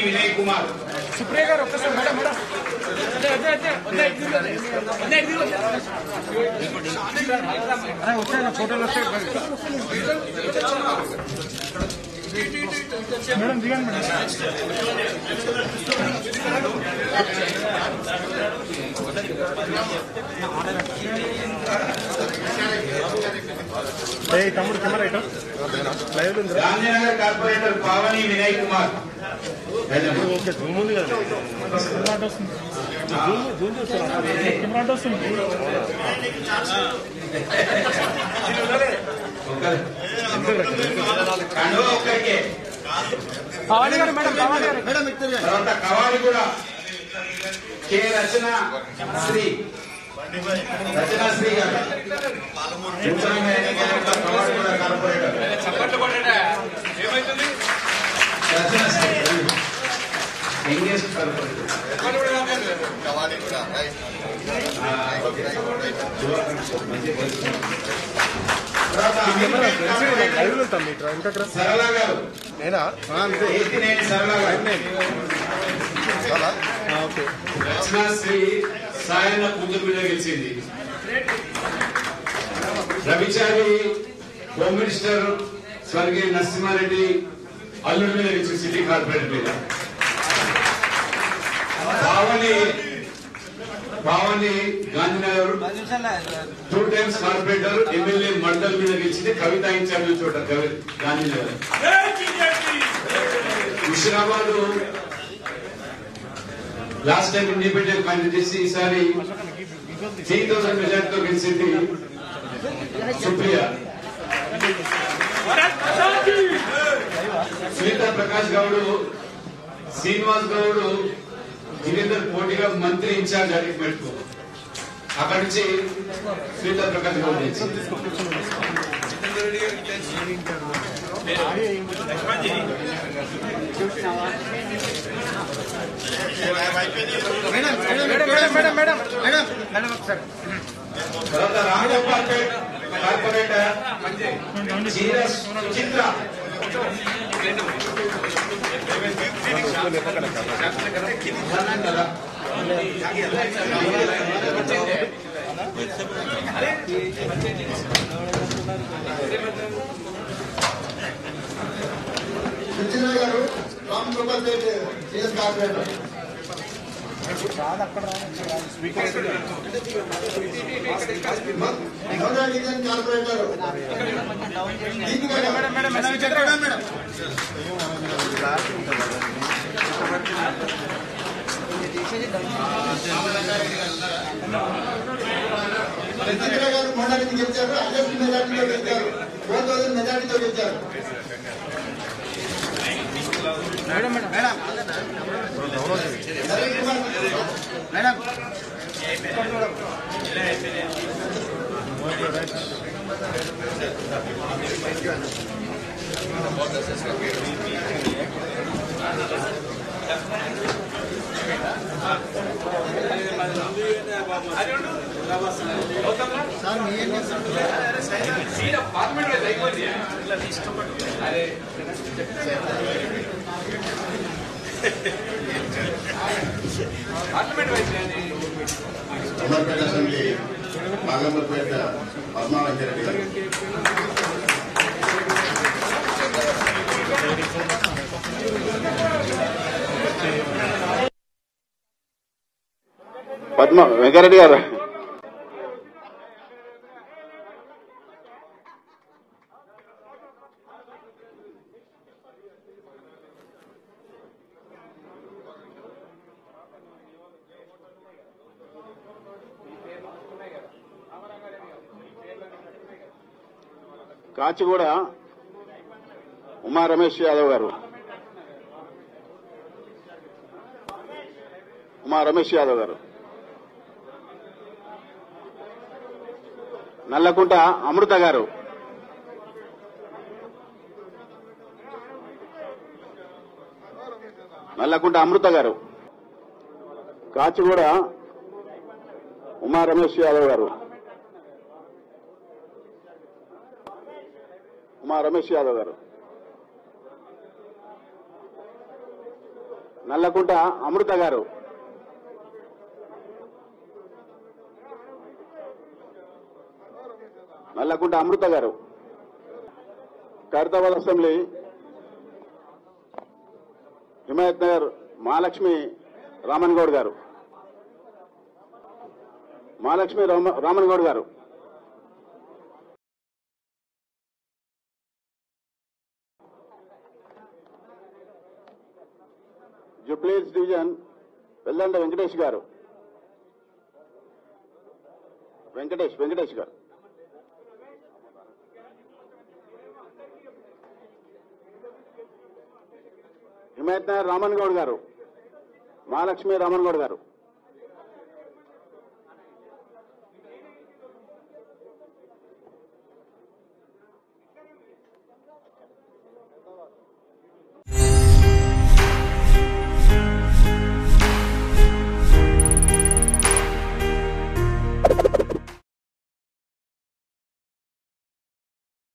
D Vinay Kumar. तमड़ कैमरा इट रामनगर कॉर्पोरेटर पावनी विनय कुमार। ओके రచనాశ్రీ సాయన కూతురుగా గెలిచింది। రవిచారి హోమ్ మినిస్టర్ స్వర్గీయ నరసిమ్హా రెడ్డి అల్లుడి మీద గెలిచి సిటీ కార్పొరేటర్ మీద। Pavani Gandhinagar 2 times corporator MLA mandal మీద గెలిచింది। కవిత ఇన్ఛార్జ్ చోట గాంధీనగర్। హుషరాబాద్ लास्ट टाइम इंडिपेंडेंट कैंडिडेट सारी 3000 मेजार्ट तो गेलिंदी सुप्रिया। सुनीता प्रकाश गौड़ श्रीनिवास गौड़ नीरेंद्र मोदी का मंत्री इंचार्ज अरेंजमेंट को अकड़ी सुनीता प्रकाश गौड़। रामगोपाल అసెంబ్లీ బాలలక్ష్మి రమనగౌడ్। పద్మ వెంకరెడ్డి గారు కాచిగూడ ఉమా రమేష్ యాదవ్ గారు। ఉమా రమేష్ యాదవ్ గారు। నల్లకుంట అమృత గారు। నల్లకుంట అమృత గారు। కాచిగూడ ఉమా రమేష్ యాదవ్ గారు। ఉమా రమేష్ యాదవ్ గారు। నల్లకుంట అమృత గారు ఖైరతాబాద్ అసెంబ్లీ హిమాయత్ నగర్ మాలక్ష్మి రామనగౌడ్ గారు జూబ్లీహిల్స్ డివిజన్ వెల్లండ వెంకటేష్ గారు హిమాయత్ నగర్ రామనగౌడ్ గారు మాలక్ష్మి రామనగౌడ్ గారు